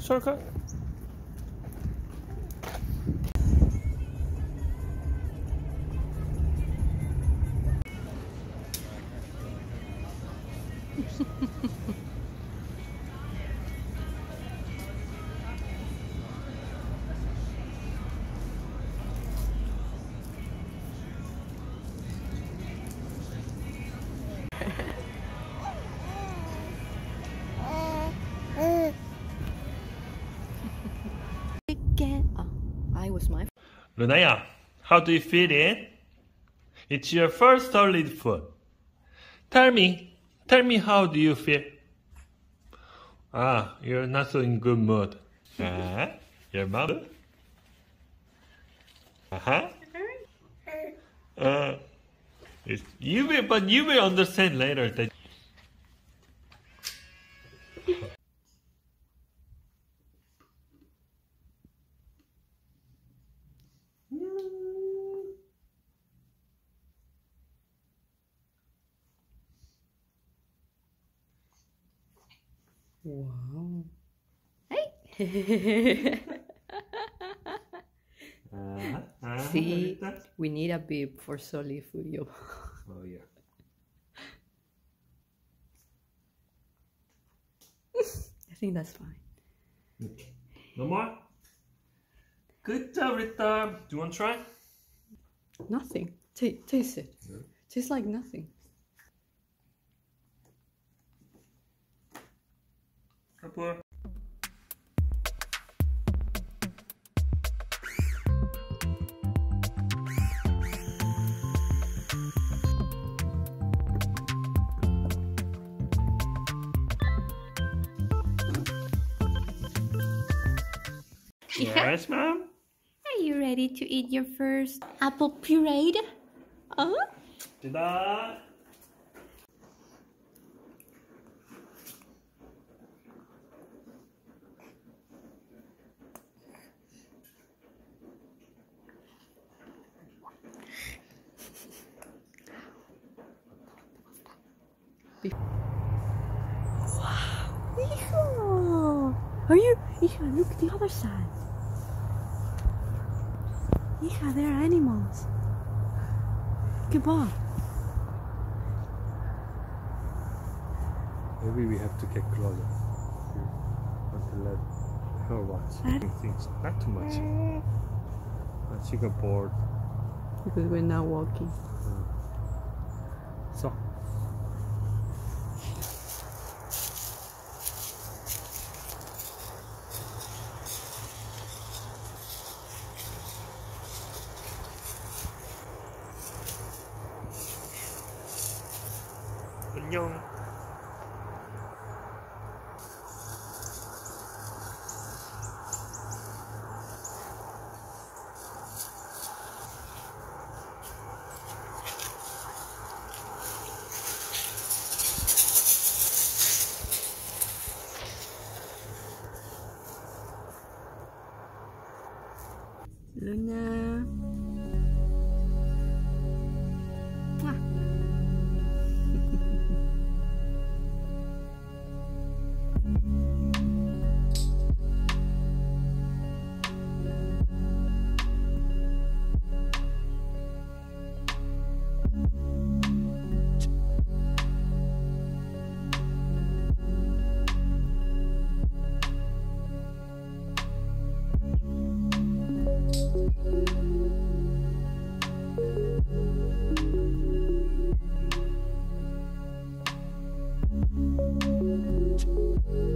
shortcut. Lunaya, how do you feel it? It's your first solid food. Tell me how do you feel? Ah, you're not so in good mood. Uh-huh. Your mother? Uh-huh. You will understand later that. Wow. Hey! See, we need a bib for Soli Fuyo. Oh, yeah. I think that's fine. Okay. No more? Good job, Rita. Do you want to try? Nothing. Taste it. Yeah. Tastes like nothing. Poor. Yeah. Yes, ma'am. Are you ready to eat your first apple puree? Uh-huh. Ta-da. Wow! Are you? Hija, look the other side. Hija, there are animals. Goodbye. Maybe we have to get closer. To let her watch things. Not too much. But she got bored. Because we're not walking. So. Young. Luna.